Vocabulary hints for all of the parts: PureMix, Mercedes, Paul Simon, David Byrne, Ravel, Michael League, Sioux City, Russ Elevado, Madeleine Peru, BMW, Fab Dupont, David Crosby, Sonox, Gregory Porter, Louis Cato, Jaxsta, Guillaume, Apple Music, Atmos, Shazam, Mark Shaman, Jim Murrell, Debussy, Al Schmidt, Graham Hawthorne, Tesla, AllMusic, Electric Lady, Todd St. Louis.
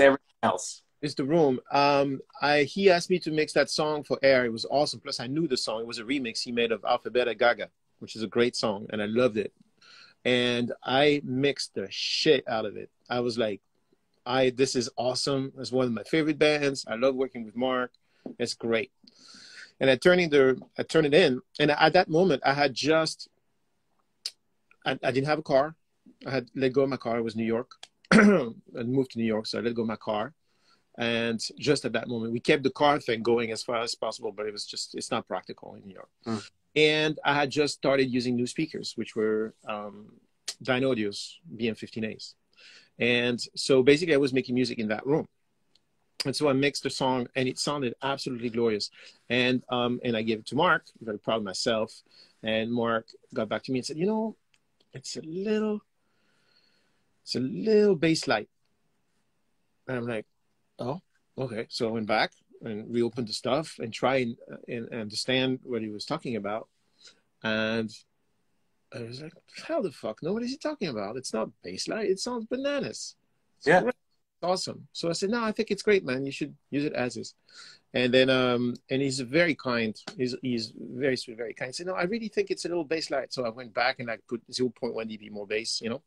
everything else. It's the room. He asked me to mix that song for air. It was awesome. Plus, I knew the song. It was a remix he made of Alphabeta Gaga, which is a great song, and I loved it. And I mixed the shit out of it. I was like, this is awesome. It's one of my favorite bands. I love working with Mark. It's great. And I turned it in. And at that moment, I had just, I didn't have a car. I had let go of my car. It was New York. I moved to New York, so I let go of my car. And just at that moment, we kept the car thing going as far as possible, but it was just, it's not practical in New York. Mm. And I had just started using new speakers, which were Dynaudio's BM-15As. And so basically I was making music in that room. And so I mixed the song and it sounded absolutely glorious. And I gave it to Mark, very proud of myself. And Mark got back to me and said, you know, it's a little bass light. And I'm like, oh, okay. So I went back and reopened the stuff and tried and understand what he was talking about. And I was like, how the fuck? No, what is he talking about? It's not bass light. It sounds bananas. It's yeah. Great. Awesome. So I said, no, I think it's great, man. You should use it as is. And then, and he's very kind. He's very sweet, very kind. He said, no, I really think it's a little bass light. So I went back and I put 0.1 dB more bass, you know?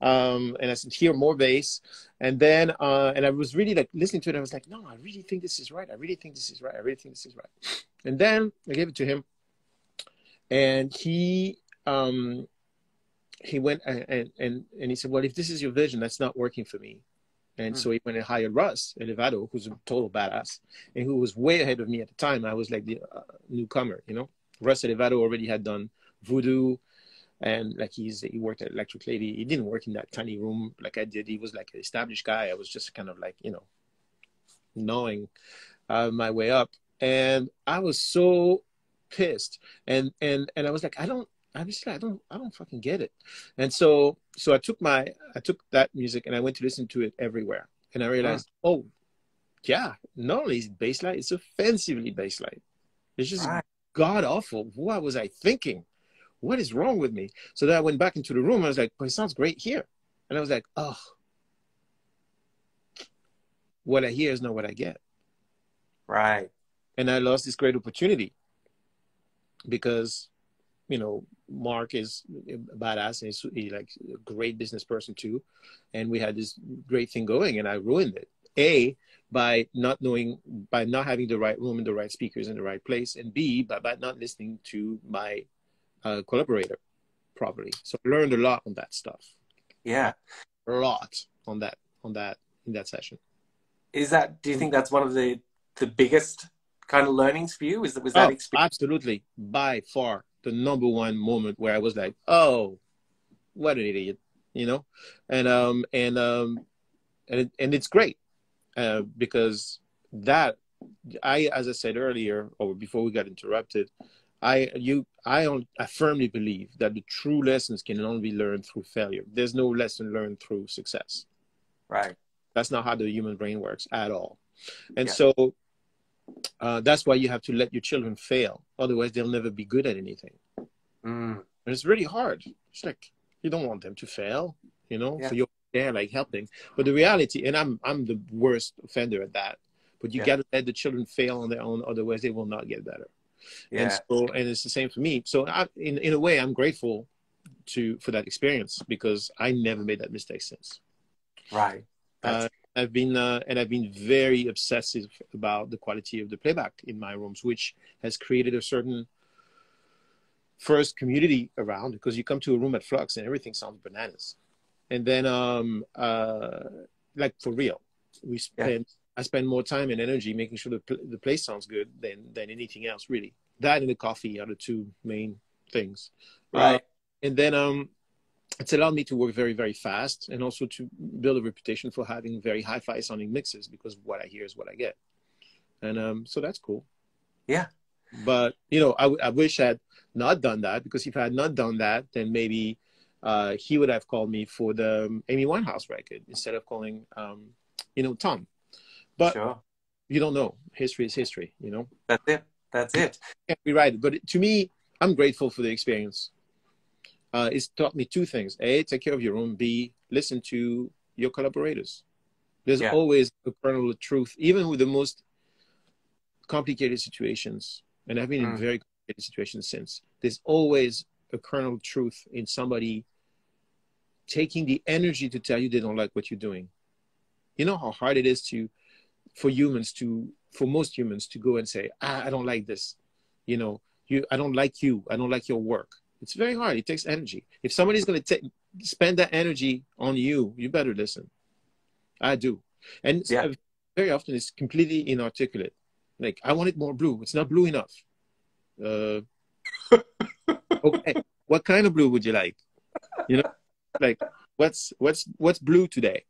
And I said, hear more bass. And then, and I was really like listening to it. I was like, no, I really think this is right. I really think this is right. I really think this is right. And then I gave it to him and he went and he said, well, if this is your vision, that's not working for me. And so he went and hired Russ Elevado, who's a total badass and who was way ahead of me at the time. I was like the newcomer, you know. Russ Elevado already had done Voodoo and like he worked at Electric Lady. He didn't work in that tiny room like I did. He was like an established guy. I was just kind of like, you know, gnawing my way up. And I was so pissed. And I was like, I don't fucking get it. And so I took that music and I went to listen to it everywhere. And I realized, oh yeah, not only is it bass light, it's offensively bass light. It's just god awful. What was I thinking? What is wrong with me? So then I went back into the room. I was like, but it sounds great here. And I was like, oh, what I hear is not what I get. Right. And I lost this great opportunity because, you know, Mark is a badass and he's like a great business person too. And we had this great thing going and I ruined it. A, by not knowing, by not having the right room and the right speakers in the right place. And B, by not listening to my collaborator properly. So I learned a lot on that stuff. Yeah. A lot in that session. Is that, do you think that's one of the biggest kind of learnings for you? Is that, was that experience? Absolutely. By far. The number one moment where I was like, oh, what an idiot, you know? And it's great because that as I said earlier, or before we got interrupted, I firmly believe that the true lessons can only be learned through failure. There's no lesson learned through success. Right. That's not how the human brain works at all. And so that's why you have to let your children fail. Otherwise, they'll never be good at anything. Mm. And it's really hard. It's like, you don't want them to fail, you know? Yeah. So you're there, like, helping. But the reality, and I'm the worst offender at that, but you got to let the children fail on their own. Otherwise, they will not get better. Yeah. And so, and it's the same for me. So in a way, I'm grateful for that experience because I never made that mistake since. Right. I've been very obsessive about the quality of the playback in my rooms, which has created a certain first community around, because you come to a room at Flux and everything sounds bananas. And then, like for real, I spend more time and energy making sure the play sounds good than anything else, really. That and the coffee are the two main things. Right. And then, it's allowed me to work very, very fast and also to build a reputation for having very hi-fi sounding mixes because what I hear is what I get. And so that's cool. Yeah. But, you know, I wish I had not done that, because if I had not done that, then maybe he would have called me for the Amy Winehouse record instead of calling, you know, Tom. But you don't know. History is history, you know. That's it. That's it. Can't rewrite it. But to me, I'm grateful for the experience. It's taught me two things. A, take care of your own. B, listen to your collaborators. There's always a kernel of truth, even with the most complicated situations. And I've been in very complicated situations since. There's always a kernel of truth in somebody taking the energy to tell you they don't like what you're doing. You know how hard it is to, for most humans to go and say, I don't like this. You know, I don't like you. I don't like your work. It's very hard. It takes energy. If somebody's going to spend that energy on you, you better listen. I do. And very often it's completely inarticulate. Like, I wanted more blue. It's not blue enough. Okay. What kind of blue would you like? You know, like what's blue today?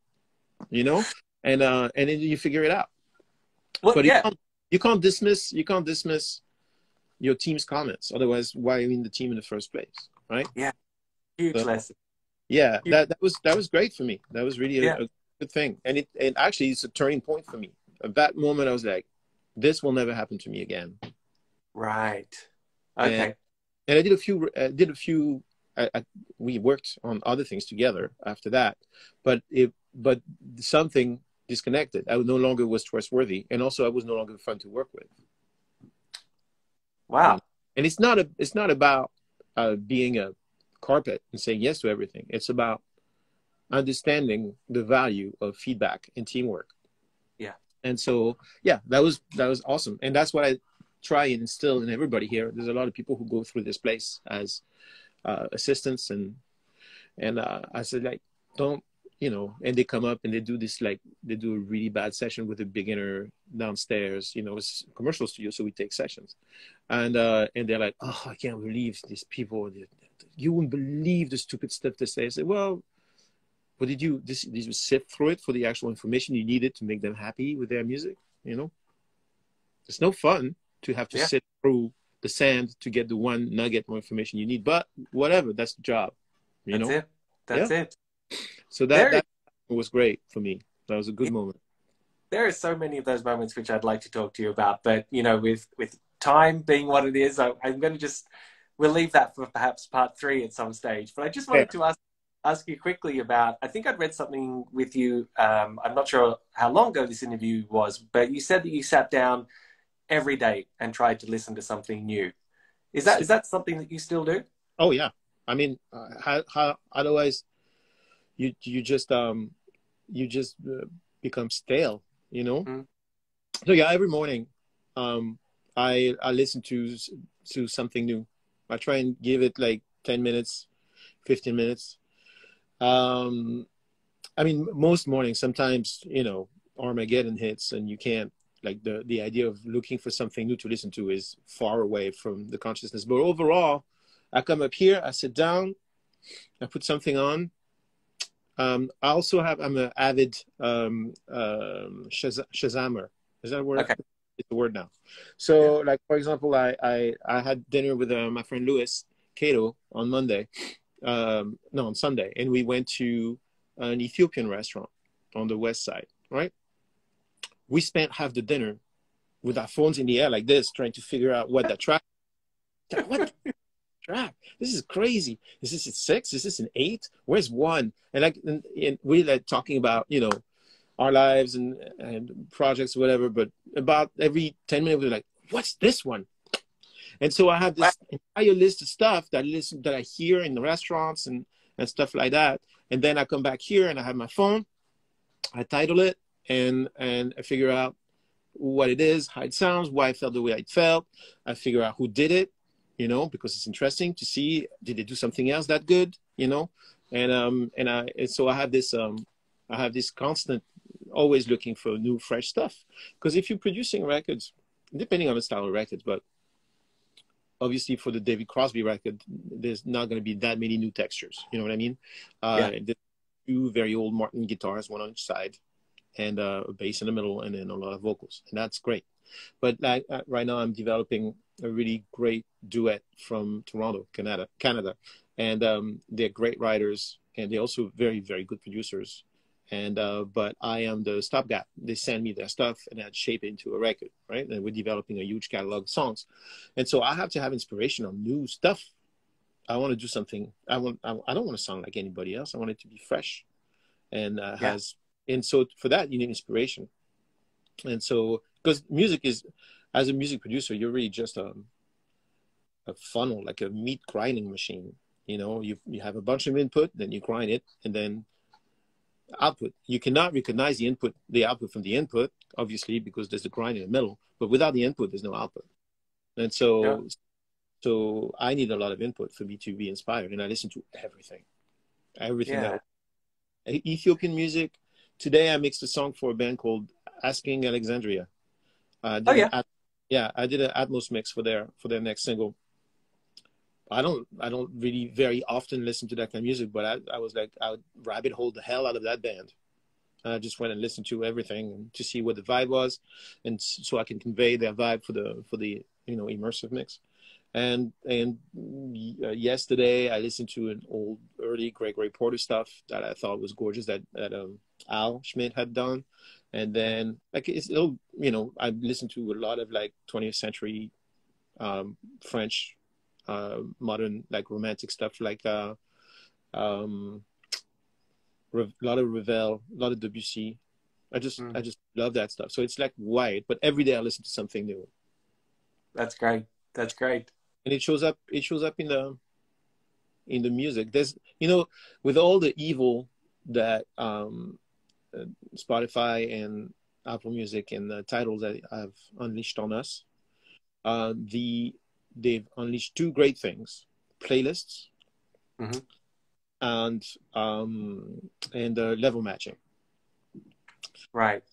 You know? And then you figure it out. Well, but you can't dismiss your team's comments. Otherwise, why are you in the team in the first place? Right? Yeah. Huge lesson. Yeah. Huge. That was great for me. That was really a good thing. And actually it's a turning point for me. At that moment I was like, this will never happen to me again. Right. Okay. And I did a few. We worked on other things together after that, but something disconnected. I no longer was trustworthy, and also I was no longer fun to work with. Wow. And it's not about being a carpet and saying yes to everything. It's about understanding the value of feedback and teamwork. Yeah. And so that was awesome, and that's what I try and instill in everybody here. There's a lot of people who go through this place as assistants, and I said, like, don't, you know, and they come up and they do this, like, they do a really bad session with a beginner downstairs, you know, it's a commercial studio, so we take sessions, and they're like, oh, I can't believe these people, you wouldn't believe the stupid stuff they say. I said, well, what did you sift through it for the actual information you needed to make them happy with their music? You know, it's no fun to have to sit through the sand to get the one nugget more information you need, but whatever, that's the job, you know? That's it. So that was great for me. That was a good moment. There are so many of those moments which I'd like to talk to you about, but, you know, with time being what it is, I'm going to we'll leave that for perhaps part 3 at some stage, but I just wanted to ask you quickly about, I think I'd read something with you, I'm not sure how long ago this interview was, but you said that you sat down every day and tried to listen to something new. Is that something that you still do? Oh yeah. I mean, how otherwise you just become stale, you know? So yeah, every morning I listen to something new. I try and give it like 10 minutes, 15 minutes. I mean, most mornings, sometimes, you know, Armageddon hits and you can't, like, the idea of looking for something new to listen to is far away from the consciousness. But overall, I come up here, I sit down, I put something on. I also I'm an avid Shazammer. Is that a word? Okay. It's a word now. So, like, for example, I had dinner with my friend Louis Cato on Sunday. And we went to an Ethiopian restaurant on the west side, right? We spent half the dinner with our phones in the air like this, trying to figure out what that track. What track? This is crazy. Is this at 6? Is this an 8? Where's 1? And like, and we like talking about, you know, our lives and projects, whatever. But about every 10 minutes, we're like, what's this one? And so I have this entire list of stuff that I hear in the restaurants and stuff like that. And then I come back here and I have my phone. I title it. And I figure out what it is, how it sounds, why I felt the way I felt. I figure out who did it, you know, because it's interesting to see, did they do something else that good, you know? And so I have this constant, always looking for new, fresh stuff. Because if you're producing records, depending on the style of records, but obviously for the David Crosby record, there's not going to be that many new textures. You know what I mean? There's 2 very old Martin guitars, one on each side, and a bass in the middle, and then a lot of vocals, and that's great. But like, right now I'm developing a really great duet from Toronto, Canada, and they're great writers, and they're also very, very good producers, and but I am the stopgap. They send me their stuff, and I shape it into a record, right? And we're developing a huge catalog of songs, and so I have to have inspiration on new stuff. I want to do something. I don't want to sound like anybody else. I want it to be fresh, and has And so for that, you need inspiration. And so, because music is, as a music producer, you're really just a funnel, like a meat grinding machine. You know, you have a bunch of input, then you grind it, and then output. You cannot recognize the output from the input, obviously, because there's the grind in the middle. But without the input, there's no output. And so, yeah. So I need a lot of input for me to be inspired, and I listen to everything. Yeah. Ethiopian music. Today, I mixed a song for a band called Asking Alexandria. I did an Atmos mix for their next single. I don't really very often listen to that kind of music, but I was like, I would rabbit hole the hell out of that band. And I just went and listened to everything to see what the vibe was, and so I can convey their vibe for the immersive mix. And yesterday I listened to an old early Gregory Porter stuff that I thought was gorgeous that Al Schmidt had done. And then I listened to a lot of like 20th century French modern like romantic stuff, like a lot of Ravel, a lot of Debussy. I just love that stuff. So it's like wide, but every day I listen to something new. That's great. That's great. And it shows up in the music. There's with all the evil that Spotify and Apple Music and the titles that have unleashed on us, they've unleashed two great things: playlists and level matching. Right.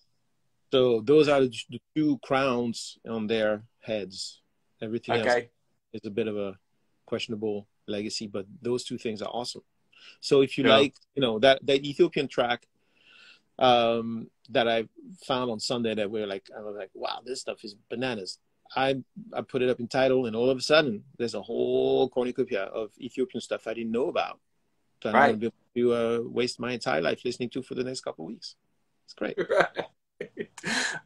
So those are the two crowns on their heads. Everything else is a bit of a questionable legacy, but those two things are awesome. So if you that Ethiopian track that I found on Sunday that I was like, wow, this stuff is bananas. I put it up in title, and all of a sudden there's a whole cornucopia of Ethiopian stuff I didn't know about that I'm going to be able to waste my entire life listening to for the next couple of weeks. It's great. Right.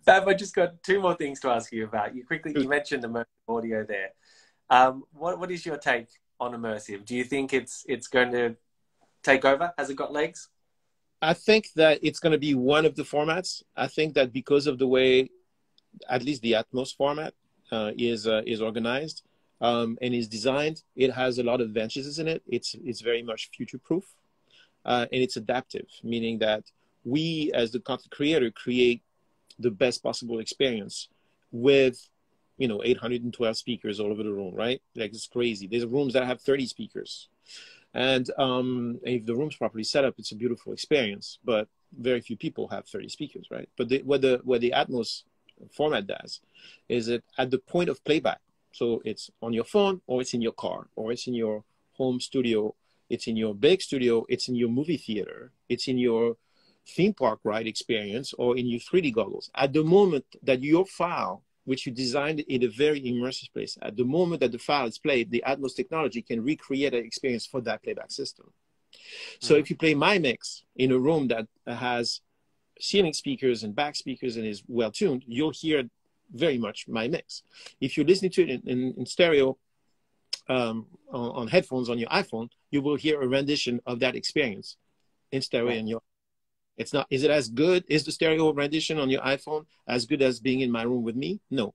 Fab, I just got two more things to ask you about. You mentioned immersive audio there. What is your take on immersive? Do you think it's going to take over? Has it got legs? I think that it's going to be one of the formats. I think that because of the way, at least the Atmos format is organized and is designed, it has a lot of advantages in it. It's very much future-proof and it's adaptive, meaning that we as the content creator create the best possible experience with 812 speakers all over the room, right? Like, it's crazy. There's rooms that have 30 speakers. And if the room's properly set up, it's a beautiful experience, but very few people have 30 speakers, right? But what the Atmos format does is that at the point of playback, so it's on your phone, or it's in your car, or it's in your home studio, it's in your big studio, it's in your movie theater, it's in your theme park ride experience, or in your 3D goggles. At the moment that your file, which you designed in a very immersive place, at the moment that the file is played, the Atmos technology can recreate an experience for that playback system. So if you play my mix in a room that has ceiling speakers and back speakers and is well tuned, you'll hear very much my mix. If you're listening to it in stereo on headphones on your iPhone, you will hear a rendition of that experience in stereo in your. It's not, is it as good? Is the stereo rendition on your iPhone as good as being in my room with me? No.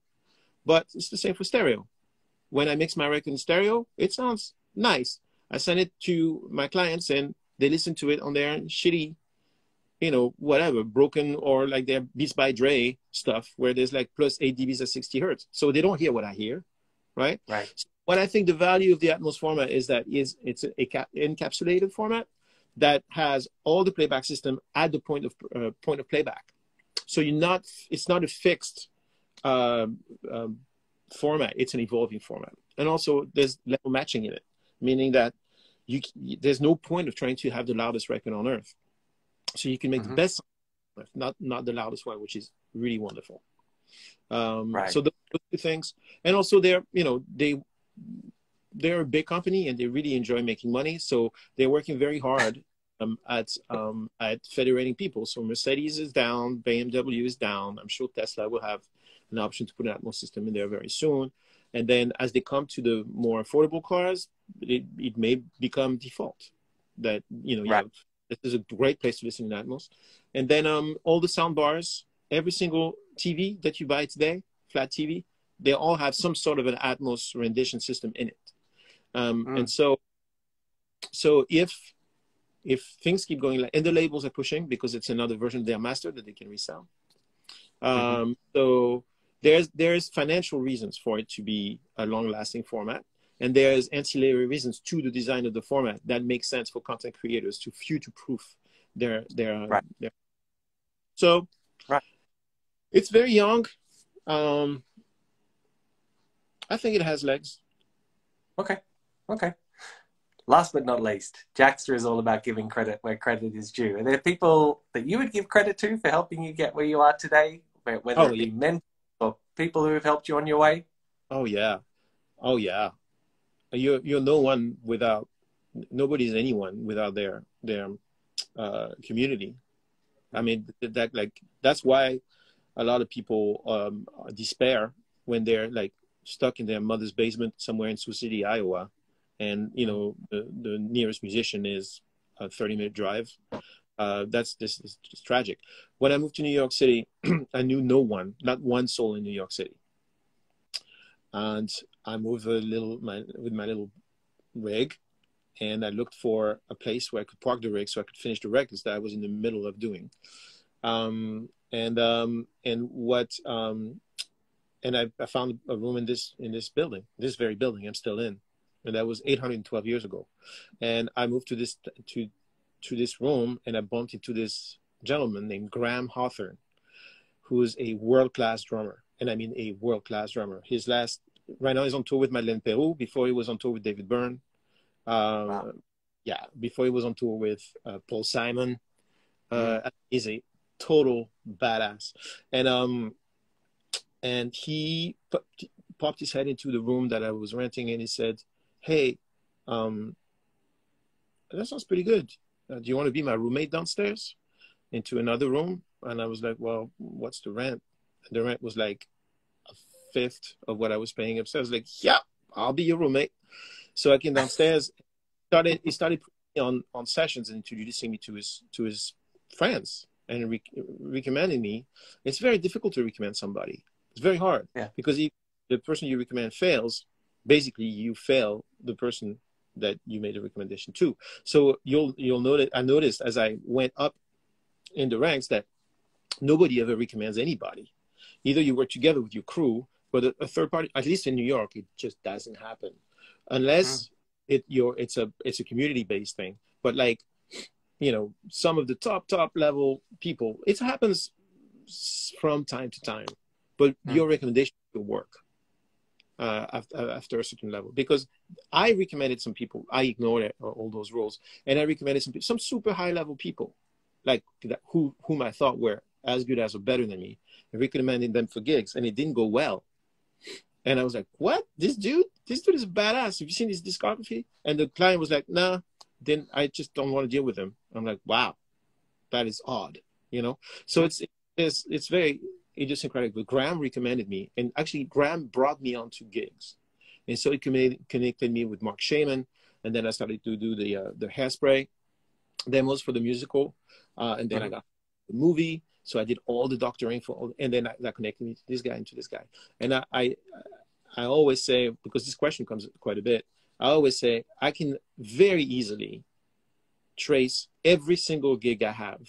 But it's the same for stereo. When I mix my record in stereo, it sounds nice. I send it to my clients and they listen to it on their shitty, whatever, broken, or like their Beats by Dre stuff where there's like plus 8 dBs at 60 hertz. So they don't hear what I hear, right? Right. So what I think the value of the Atmos format is that it's an encapsulated format that has all the playback system at the point of playback. So it's not a fixed format, it's an evolving format. And also there's level matching in it, meaning that there's no point of trying to have the loudest record on earth. So you can make the best, not the loudest one, which is really wonderful. So those two things. And also they're a big company and they really enjoy making money. So they're working very hard at federating people. So Mercedes is down, BMW is down. I'm sure Tesla will have an option to put an Atmos system in there very soon. And then as they come to the more affordable cars, it may become default that, This is a great place to listen in Atmos. And then all the sound bars, every single TV that you buy today, flat TV, they all have some sort of an Atmos rendition system in it. And so if things keep going, and the labels are pushing because it's another version of their master that they can resell. So there's financial reasons for it to be a long-lasting format. And there's ancillary reasons to the design of the format that makes sense for content creators to future-proof their, right. So right. It's very young. I think it has legs. Okay. Okay. Last but not least, Jaxsta is all about giving credit where credit is due. Are there people that you would give credit to for helping you get where you are today? Whether it be mentors or people who have helped you on your way? Oh, yeah. Oh, yeah. You're no one without, nobody's anyone without their community. I mean, that's why a lot of people despair when they're like stuck in their mother's basement somewhere in Sioux City, Iowa. And, you know, the nearest musician is a 30-minute drive. This is just tragic. When I moved to New York City, I knew no one, not one soul in New York City. And I moved with my little rig, and I looked for a place where I could park the rig so I could finish the records that I was in the middle of doing. And I found a room in this building, this very building I'm still in, and that was 812 years ago. And I moved to this room, and I bumped into this gentleman named Graham Hawthorne, who is a world-class drummer, and I mean a world-class drummer. Right now he's on tour with Madeleine Peru. Before he was on tour with David Byrne. Wow. Yeah, before he was on tour with Paul Simon. He's a total badass. And he popped his head into the room that I was renting, and he said, hey, that sounds pretty good. Do you want to be my roommate downstairs into another room? And I was like, well, what's the rent? And the rent was like a fifth of what I was paying upstairs. I was like, yeah, I'll be your roommate. So I came downstairs. He started on sessions and introducing me to his friends and recommending me. It's very difficult to recommend somebody. It's very hard, yeah, because if the person you recommend fails, basically you fail the person that you made a recommendation to. So you'll notice, I noticed as I went up in the ranks that nobody ever recommends anybody. Either you work together with your crew, but a third party, at least in New York, it just doesn't happen unless it's a community-based thing. But like, you know, some of the top level people, it happens from time to time, but your recommendation will work after a certain level, because I recommended some people, I ignored all those rules, and I recommended some super high level people, like whom I thought were as good as or better than me, and recommending them for gigs, and it didn't go well. And I was like, what? This dude is badass. Have you seen his discography? And the client was like, nah, then I just don't want to deal with him. I'm like, wow, that is odd, you know? So it's very idiosyncratic, but Graham recommended me, and actually Graham brought me on to gigs. And so he connected me with Mark Shaman, and then I started to do the Hairspray demos for the musical, and then I got the movie. So I did all the doctoring and then that connected me to this guy and to this guy. And I always say, because this question comes quite a bit, I always say I can very easily trace every single gig I have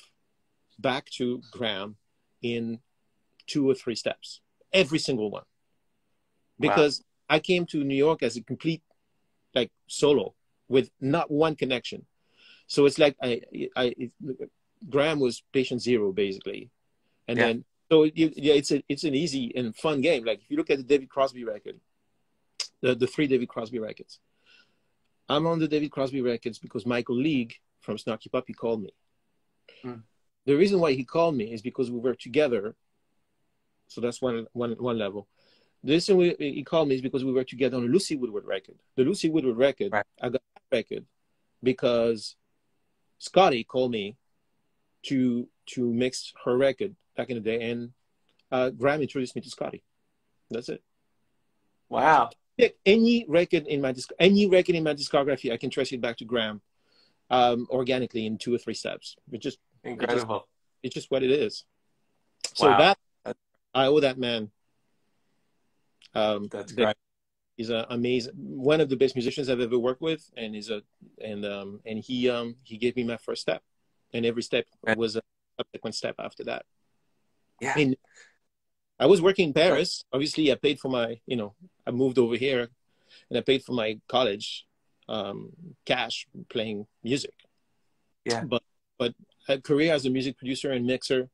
back to Graham in 2 or 3 steps, every single one. Because I came to New York as a complete like solo with not one connection. So it's like Graham was patient zero, basically. And then, so it's an easy and fun game. Like if you look at the David Crosby record, the 3 David Crosby records, I'm on the David Crosby records because Michael League from Snarky Puppy called me. The reason why he called me is because we were together. So that's one level. The reason he called me is because we were together on a Lucy Woodward record. The Lucy Woodward record, I got that record because Scotty called me to mix her record back in the day, and Graham introduced me to Scotty. That's it. Wow. Pick any record in my discography, I can trace it back to Graham. organically in 2 or 3 steps. It's just incredible. It's just what it is. So wow. That I owe that man. That's great. He's an amazing, one of the best musicians I've ever worked with, and he's he gave me my first step, and every step was a subsequent step after that. Yeah. And I was working in Paris. Obviously, I paid for my, you know, I moved over here, and I paid for my college cash playing music. Yeah. But a career as a music producer and mixer,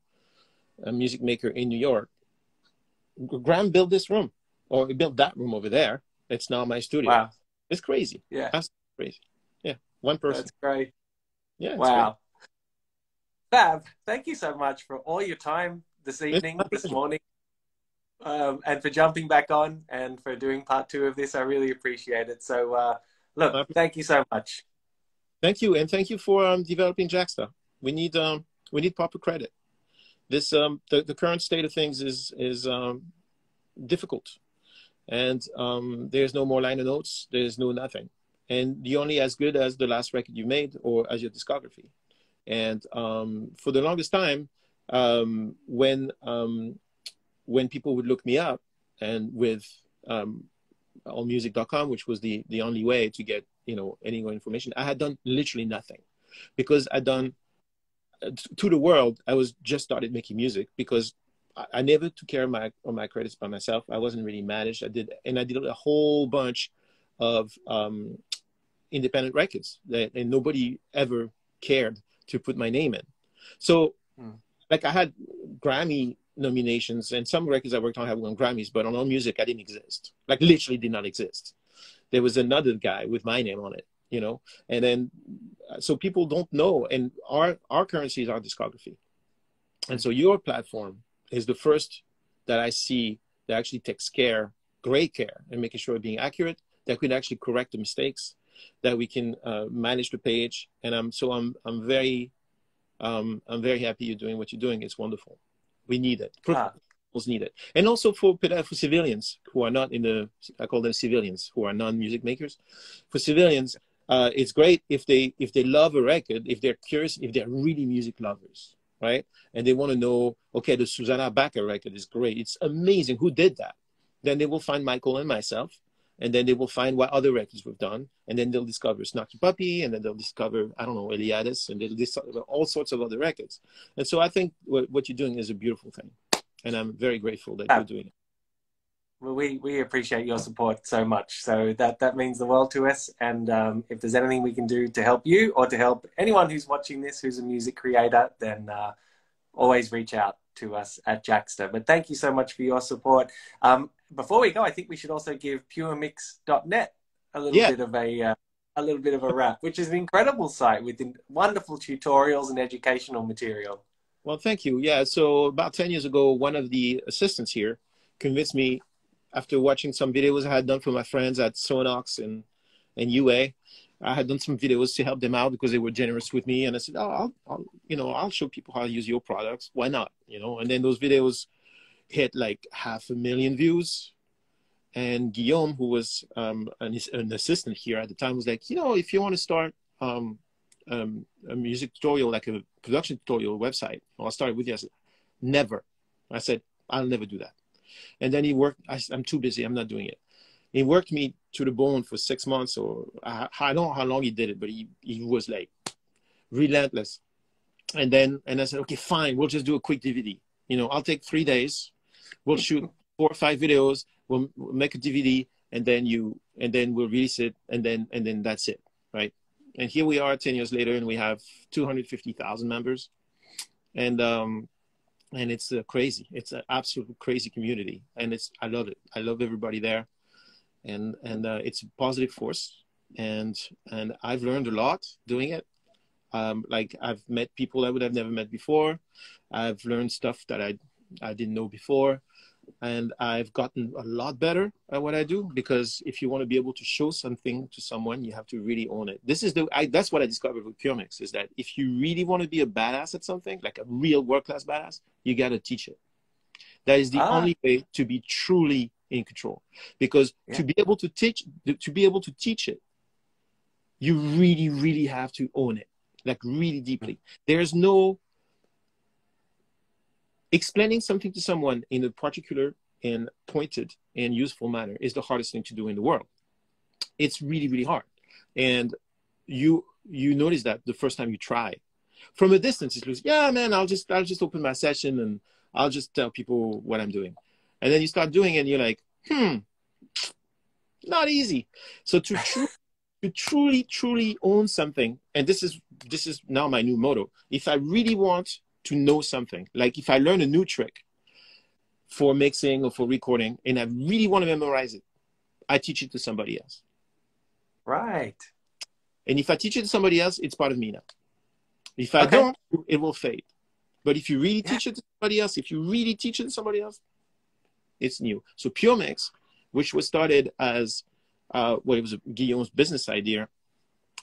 a music maker in New York. Graham built this room, or he built that room over there. It's now my studio. Wow. It's crazy. Yeah. That's crazy. Yeah. One person. That's great. Yeah. Wow. Great. Fab, thank you so much for all your time this evening, this morning, and for jumping back on and for doing part 2 of this. I really appreciate it. So, look, thank you so much. Thank you. And thank you for developing Jaxsta. We need proper credit. This, the current state of things is difficult. And there's no more liner notes. There's no nothing. And you're only as good as the last record you made or as your discography. And for the longest time, when people would look me up, and with allmusic.com, which was the only way to get, you know, any more information, I had done literally nothing, because I'd done, to the world, I was just started making music, because I never took care of my credits by myself. I wasn't really managed. I did a whole bunch of independent records that, and nobody ever cared to put my name in. So like, I had Grammy nominations, and some records I worked on have won Grammys, but on All Music I didn't exist. Like, literally did not exist. There was another guy with my name on it, you know. And then, so people don't know, and our currency is our discography. And so your platform is the first that I see that actually takes care, great care, and making sure of being accurate, that could actually correct the mistakes, that we can manage the page. And I'm very happy you're doing what you're doing. It's wonderful. We need it. Professionals need it. And also for civilians who are not in the, I call them civilians, who are non-music makers. For civilians, it's great if they love a record, if they're curious, if they're really music lovers, right? And they want to know, okay, the Susanna Baca record is great. It's amazing. Who did that? Then they will find Michael and myself. And then they will find what other records we've done. And then they'll discover Snarky Puppy. And then they'll discover, I don't know, Eliades. And they'll discover all sorts of other records. And so I think what you're doing is a beautiful thing. And I'm very grateful that you're doing it. Well, we appreciate your support so much. So that means the world to us. And if there's anything we can do to help you or to help anyone who's watching this who's a music creator, then always reach out to us at Jaxsta. But thank you so much for your support. Before we go, I think we should also give PureMix.net a little bit of a wrap, which is an incredible site with wonderful tutorials and educational material. Well, thank you. Yeah, so about 10 years ago, one of the assistants here convinced me, after watching some videos I had done for my friends at Sonox and UA, I had done some videos to help them out because they were generous with me, and I said, "Oh, I'll show people how to use your products. Why not?" You know, and then those videos hit like 500,000 views. And Guillaume, who was an assistant here at the time, was like, you know, if you want to start a music tutorial, like a production tutorial website, I'll start with you. I said, never. I said, I'll never do that. And then he worked, I'm too busy, I'm not doing it. He worked me to the bone for 6 months, or I don't know how long he did it, but he was like relentless. And I said, okay, fine, we'll just do a quick DVD. You know, I'll take 3 days. We'll shoot 4 or 5 videos. We'll make a DVD, and then we'll release it, and then that's it, right? And here we are 10 years later, and we have 250,000 members, and it's crazy. It's an absolute crazy community, and I love it. I love everybody there, and it's a positive force, and I've learned a lot doing it. Like, I've met people I would have never met before. I've learned stuff that I didn't know before. And I've gotten a lot better at what I do, because if you want to be able to show something to someone, you have to really own it. This is that's what I discovered with PureMix, is that if you really want to be a badass at something, like a real world-class badass, you got to teach it. That is the only way to be truly in control, because to be able to teach it, you really, really have to own it, like really deeply. There's no explaining something to someone in a particular and pointed and useful manner is the hardest thing to do in the world. It's really, really hard. And you notice that the first time you try. From a distance, it looks, yeah, man, I'll just open my session and I'll just tell people what I'm doing. And then you start doing it and you're like, not easy. So to truly own something, and this is now my new motto. If I really want to know something, like if I learn a new trick for mixing or for recording, and I really want to memorize it, I teach it to somebody else. Right. And if I teach it to somebody else, it's part of me now. If I don't, it will fade. But if you really teach it to somebody else, it's new. So PureMix, which was started as, well, it was Guillaume's business idea.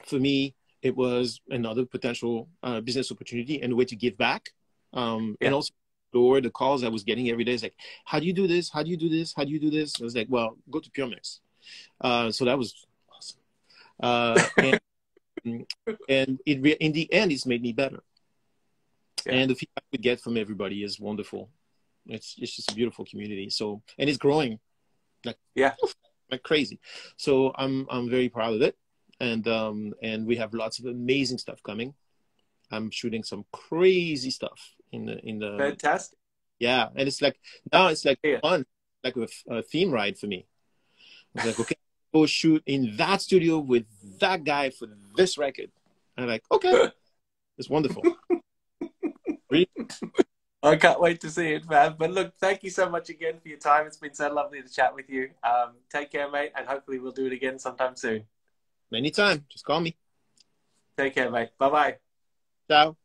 For me, it was another potential business opportunity and a way to give back. And also explore the calls I was getting every day. It's like, how do you do this? How do you do this? How do you do this? I was like, well, go to PureMix. So that was awesome. And in the end, it's made me better. Yeah. And the feedback we get from everybody is wonderful. It's just a beautiful community. So, and it's growing like crazy. So I'm very proud of it. And we have lots of amazing stuff coming. I'm shooting some crazy stuff in the fantastic. Yeah. And it's like, now it's like fun, like a theme ride for me. I was like, okay, go shoot in that studio with that guy for this record. And I'm like, okay, it's wonderful. Really? I can't wait to see it, fam. But look, thank you so much again for your time. It's been so lovely to chat with you. Take care, mate, and hopefully we'll do it again sometime soon. Anytime. Just call me. Take care, mate. Bye-bye. Ciao.